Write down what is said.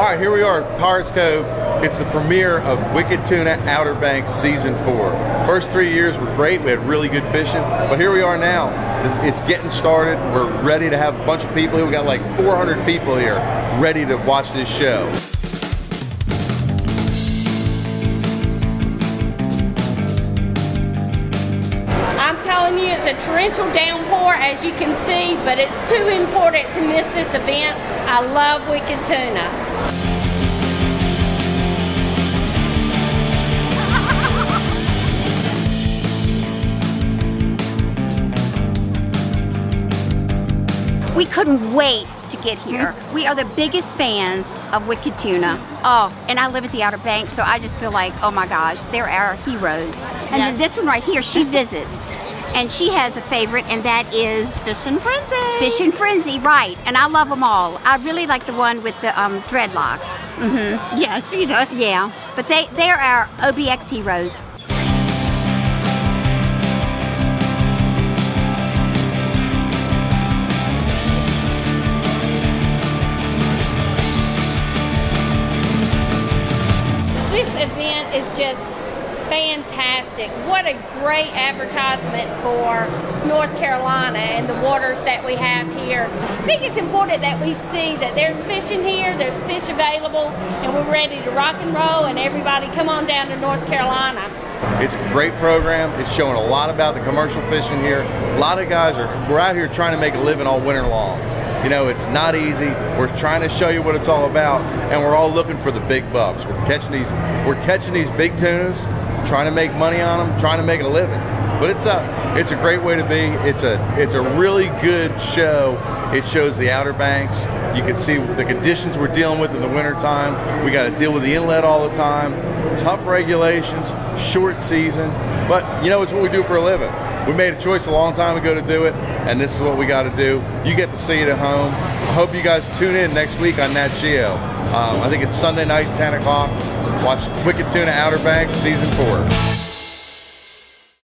Alright, here we are at Pirates Cove. It's the premiere of Wicked Tuna Outer Banks Season 4. First 3 years were great, we had really good fishing, but here we are now. It's getting started, we're ready to have a bunch of people here. We got like 400 people here ready to watch this show. It's a torrential downpour, as you can see, but it's too important to miss this event. I love Wicked Tuna. We couldn't wait to get here. We are the biggest fans of Wicked Tuna. Oh, and I live at the Outer Banks, so I just feel like, oh my gosh, they're our heroes. And then this one right here, she visits. And she has a favorite, and that is Fishin' Frenzy. Fishin' Frenzy, right? And I love them all. I really like the one with the dreadlocks. Mm-hmm. Yeah, she does. Yeah, but they're our OBX heroes. This event is just fantastic. What a great advertisement for North Carolina and the waters that we have here. I think it's important that we see that there's fishing here, there's fish available, and we're ready to rock and roll, and everybody come on down to North Carolina. It's a great program. It's showing a lot about the commercial fishing here. A lot of guys we're out here trying to make a living all winter long. You know, it's not easy. We're trying to show you what it's all about, and we're all looking for the big bucks. We're catching these big tunas, trying to make money on them, trying to make a living. But it's a great way to be. It's a really good show. It shows the Outer Banks. You can see the conditions we're dealing with in the wintertime. We got to deal with the inlet all the time. Tough regulations, short season. But you know, it's what we do for a living. We made a choice a long time ago to do it, and this is what we got to do. You get to see it at home. I hope you guys tune in next week on Nat Geo. I think it's Sunday night, 10 o'clock. Watch Wicked Tuna Outer Banks Season 4.